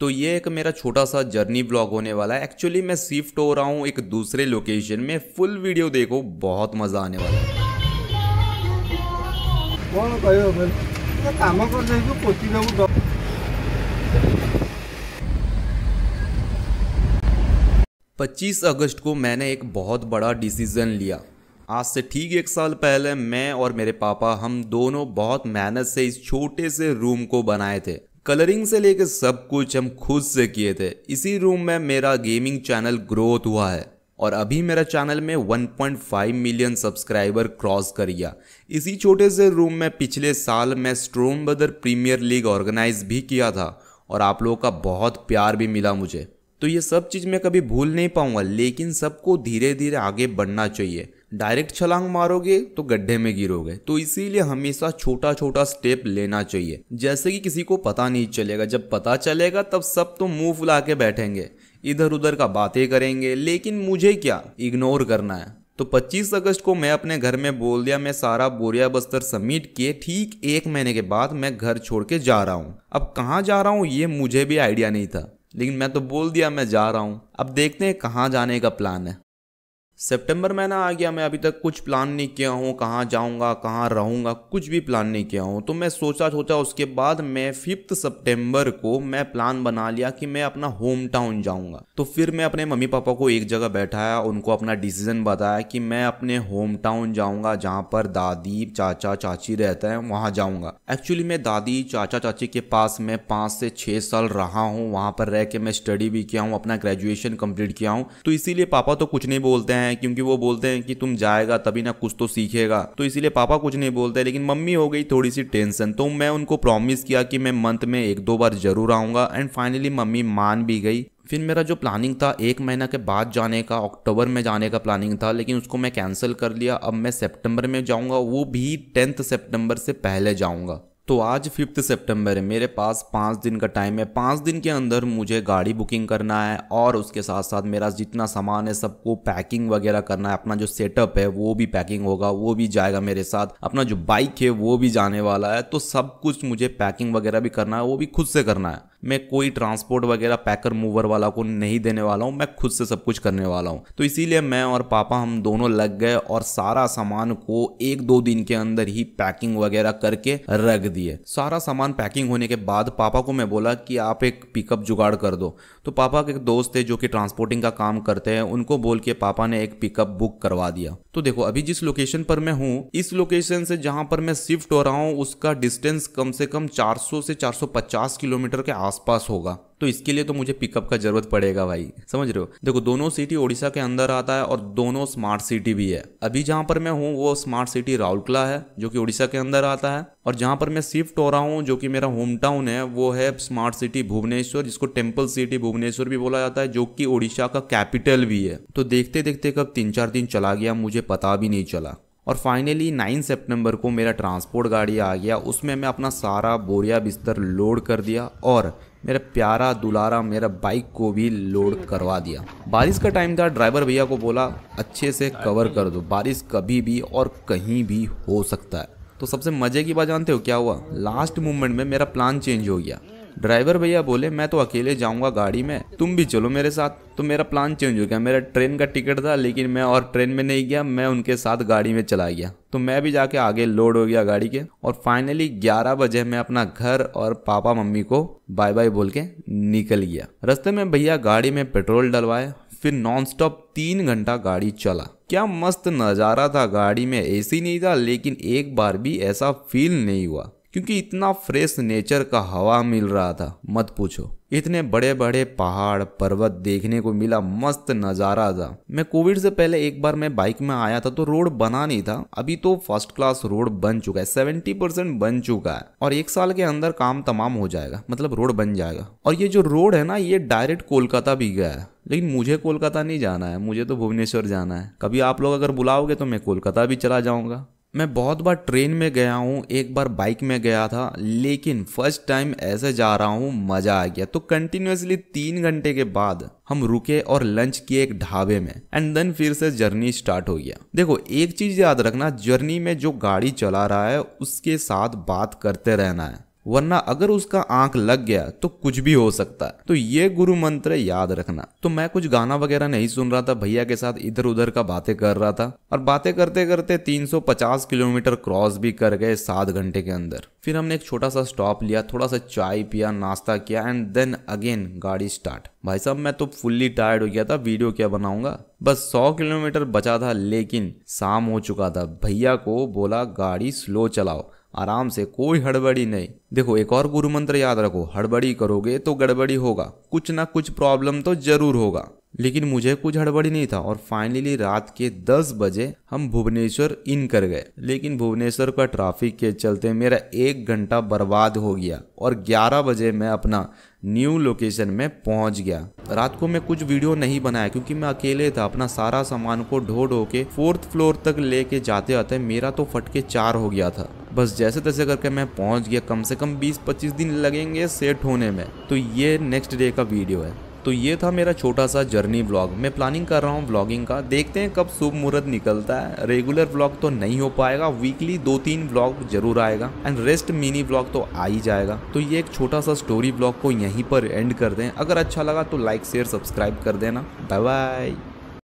तो ये एक मेरा छोटा सा जर्नी ब्लॉग होने वाला है। एक्चुअली मैं शिफ्ट हो रहा हूँ एक दूसरे लोकेशन में। फुल वीडियो देखो, बहुत मजा आने वाला है। कौन 25 अगस्त को मैंने एक बहुत बड़ा डिसीजन लिया। आज से ठीक 1 साल पहले मैं और मेरे पापा हम दोनों बहुत मेहनत से इस छोटे से रूम को बनाए थे। कलरिंग से लेकर सब कुछ हम खुद से किए थे। इसी रूम में मेरा गेमिंग चैनल ग्रोथ हुआ है और अभी मेरा चैनल में 1.5 मिलियन सब्सक्राइबर क्रॉस कर गया। इसी छोटे से रूम में पिछले साल मैं storm brother premier league organise भी किया था और आप लोगों का बहुत प्यार भी मिला मुझे। तो ये सब चीज़ मैं कभी भूल नहीं पाऊंगा, लेकिन सबको धीरे धीरे आगे बढ़ना चाहिए। डायरेक्ट छलांग मारोगे तो गड्ढे में गिरोगे, तो इसीलिए हमेशा छोटा छोटा स्टेप लेना चाहिए। जैसे कि किसी को पता नहीं चलेगा, जब पता चलेगा तब सब तो मुंह फुला के बैठेंगे, इधर उधर का बातें करेंगे, लेकिन मुझे क्या, इग्नोर करना है। तो 25 अगस्त को मैं अपने घर में बोल दिया। मैं सारा बोरिया बस्तर समेट के ठीक 1 महीने के बाद मैं घर छोड़ के जा रहा हूँ। अब कहाँ जा रहा हूँ ये मुझे भी आइडिया नहीं था, लेकिन मैं तो बोल दिया मैं जा रहा हूँ। अब देखते हैं कहाँ जाने का प्लान है। सितंबर महीना आ गया, मैं अभी तक कुछ प्लान नहीं किया हूँ, कहाँ जाऊँगा, कहाँ रहूँगा, कुछ भी प्लान नहीं किया हूँ। तो मैं सोचा उसके बाद मैं 5 सितंबर को मैं प्लान बना लिया कि मैं अपना होम टाउन जाऊँगा। तो फिर मैं अपने मम्मी पापा को एक जगह बैठाया, उनको अपना डिसीजन बताया कि मैं अपने होम टाउन जाऊँगा, जहाँ पर दादी चाचा चाची रहते हैं वहाँ जाऊँगा। एक्चुअली मैं दादी चाचा चाची के पास मैं 5 से 6 साल रहा हूँ, वहाँ पर रह के मैं स्टडी भी किया हूँ, अपना ग्रेजुएशन कम्प्लीट किया हूँ। तो इसीलिए पापा तो कुछ नहीं बोलते हैं, क्योंकि वो बोलते हैं कि तुम जाएगा तभी ना कुछ तो सीखेगा, तो इसीलिए पापा कुछ नहीं बोलते। लेकिन मम्मी हो गई थोड़ी सी टेंशन। तो मैं उनको प्रॉमिस किया कि मैं मंथ में 1-2 बार जरूर आऊँगा एंड फाइनली मम्मी मान भी गई। फिर मेरा जो प्लानिंग था 1 महीना के बाद जाने का, अक्टूबर में जाने का प्लानिंग था, लेकिन उसको मैं कैंसिल कर लिया। अब मैं सितंबर में जाऊँगा, वो भी 10 सितंबर से पहले जाऊँगा। तो आज 5 सितंबर है, मेरे पास 5 दिन का टाइम है। 5 दिन के अंदर मुझे गाड़ी बुकिंग करना है और उसके साथ साथ मेरा जितना सामान है सबको पैकिंग वगैरह करना है। अपना जो सेटअप है वो भी पैकिंग होगा, वो भी जाएगा मेरे साथ। अपना जो बाइक है वो भी जाने वाला है। तो सब कुछ मुझे पैकिंग वगैरह भी करना है, वो भी खुद से करना है। मैं कोई ट्रांसपोर्ट वगैरह पैकर मूवर वाला को नहीं देने वाला हूँ, मैं खुद से सब कुछ करने वाला हूँ। तो इसीलिए मैं और पापा हम दोनों लग गए और सारा सामान को 1-2 दिन के अंदर ही पैकिंग वगैरह करके रख दिए। सारा सामान पैकिंग होने के बाद पापा को मैं बोला कि आप एक पिकअप जुगाड़ कर दो। तो पापा के एक दोस्त है जो कि ट्रांसपोर्टिंग का काम करते हैं, उनको बोल के पापा ने एक पिकअप बुक करवा दिया। तो देखो अभी जिस लोकेशन पर मैं हूँ, इस लोकेशन से जहाँ पर मैं शिफ्ट हो रहा हूँ उसका डिस्टेंस कम से कम 400 से 450 किलोमीटर के आसपास होगा। तो इसके लिए तो मुझे पिकअप का जरूरत पड़ेगा भाई, समझ रहे हो। देखो दोनों सिटी ओडिशा के अंदर आता है और दोनों स्मार्ट सिटी भी है। अभी जहाँ पर मैं हूँ वो स्मार्ट सिटी राउरकेला है जो कि ओडिशा के अंदर आता है, और जहाँ पर मैं शिफ्ट हो रहा हूँ जो कि मेरा होम टाउन है वो है स्मार्ट सिटी भुवनेश्वर, जिसको टेम्पल सिटी भुवनेश्वर भी बोला जाता है, जो कि ओडिशा का कैपिटल भी है। तो देखते देखते कब 3-4 दिन चला गया, मुझे पता भी नहीं चला। और फाइनली 9 सितंबर को मेरा ट्रांसपोर्ट गाड़ी आ गया, उसमें मैं अपना सारा बोरिया बिस्तर लोड कर दिया और मेरा प्यारा दुलारा मेरा बाइक को भी लोड करवा दिया। बारिश का टाइम था, ड्राइवर भैया को बोला अच्छे से कवर कर दो, बारिश कभी भी और कहीं भी हो सकता है। तो सबसे मजे की बात जानते हो क्या हुआ, लास्ट मोमेंट में मेरा प्लान चेंज हो गया। ड्राइवर भैया बोले मैं तो अकेले जाऊंगा गाड़ी में, तुम भी चलो मेरे साथ। तो मेरा प्लान चेंज हो गया। मेरा ट्रेन का टिकट था लेकिन मैं और ट्रेन में नहीं गया, मैं उनके साथ गाड़ी में चला गया। तो मैं भी जाके आगे लोड हो गया गाड़ी के, और फाइनली 11 बजे मैं अपना घर और पापा मम्मी को बाय बाय बोल के निकल गया। रास्ते में भैया गाड़ी में पेट्रोल डलवाए, फिर नॉनस्टॉप 3 घंटा गाड़ी चला। क्या मस्त नज़ारा था। गाड़ी में AC नहीं था लेकिन एक बार भी ऐसा फील नहीं हुआ, क्योंकि इतना फ्रेश नेचर का हवा मिल रहा था, मत पूछो। इतने बड़े बड़े पहाड़ पर्वत देखने को मिला, मस्त नज़ारा था। मैं कोविड से पहले एक बार मैं बाइक में आया था तो रोड बना नहीं था, अभी तो फर्स्ट क्लास रोड बन चुका है, 70% बन चुका है और 1 साल के अंदर काम तमाम हो जाएगा, मतलब रोड बन जाएगा। और ये जो रोड है ना ये डायरेक्ट कोलकाता भी गया है, लेकिन मुझे कोलकाता नहीं जाना है, मुझे तो भुवनेश्वर जाना है। कभी आप लोग अगर बुलाओगे तो मैं कोलकाता भी चला जाऊँगा। मैं बहुत बार ट्रेन में गया हूँ, एक बार बाइक में गया था, लेकिन फर्स्ट टाइम ऐसे जा रहा हूँ, मज़ा आ गया। तो कंटिन्यूसली 3 घंटे के बाद हम रुके और लंच किए एक ढाबे में, एंड देन फिर से जर्नी स्टार्ट हो गया। देखो एक चीज़ याद रखना, जर्नी में जो गाड़ी चला रहा है उसके साथ बात करते रहना है, वरना अगर उसका आंख लग गया तो कुछ भी हो सकता है। तो ये गुरु मंत्र याद रखना। तो मैं कुछ गाना वगैरह नहीं सुन रहा था, भैया के साथ इधर उधर का बातें कर रहा था और बातें करते करते 350 किलोमीटर क्रॉस भी कर गए 7 घंटे के अंदर। फिर हमने एक छोटा सा स्टॉप लिया, थोड़ा सा चाय पिया, नाश्ता किया एंड देन अगेन गाड़ी स्टार्ट। भाई साहब मैं तो फुल्ली टायर्ड हो गया था, वीडियो क्या बनाऊंगा। बस 100 किलोमीटर बचा था लेकिन शाम हो चुका था। भैया को बोला गाड़ी स्लो चलाओ, आराम से, कोई हड़बड़ी नहीं। देखो एक और गुरु मंत्र याद रखो, हड़बड़ी करोगे तो गड़बड़ी होगा, कुछ ना कुछ प्रॉब्लम तो जरूर होगा। लेकिन मुझे कुछ हड़बड़ी नहीं था और फाइनली रात के 10 बजे हम भुवनेश्वर इन कर गए। लेकिन भुवनेश्वर का ट्रैफिक के चलते मेरा 1 घंटा बर्बाद हो गया और 11 बजे मैं अपना न्यू लोकेशन में पहुंच गया। रात को मैं कुछ वीडियो नहीं बनाया क्योंकि मैं अकेले था। अपना सारा सामान को ढो के 4th फ्लोर तक लेके जाते आते मेरा तो फटके 4 हो गया था। बस जैसे तैसे करके मैं पहुंच गया। कम से कम 20-25 दिन लगेंगे सेट होने में। तो ये नेक्स्ट डे का वीडियो है। तो ये था मेरा छोटा सा जर्नी व्लॉग। मैं प्लानिंग कर रहा हूँ व्लॉगिंग का, देखते हैं कब शुभ मुहूर्त निकलता है। रेगुलर व्लॉग तो नहीं हो पाएगा, वीकली 2-3 व्लॉग जरूर आएगा एंड रेस्ट मिनी व्लॉग तो आ ही जाएगा। तो ये एक छोटा सा स्टोरी व्लॉग को यहीं पर एंड कर दें। अगर अच्छा लगा तो लाइक शेयर सब्सक्राइब कर देना। Bye bye.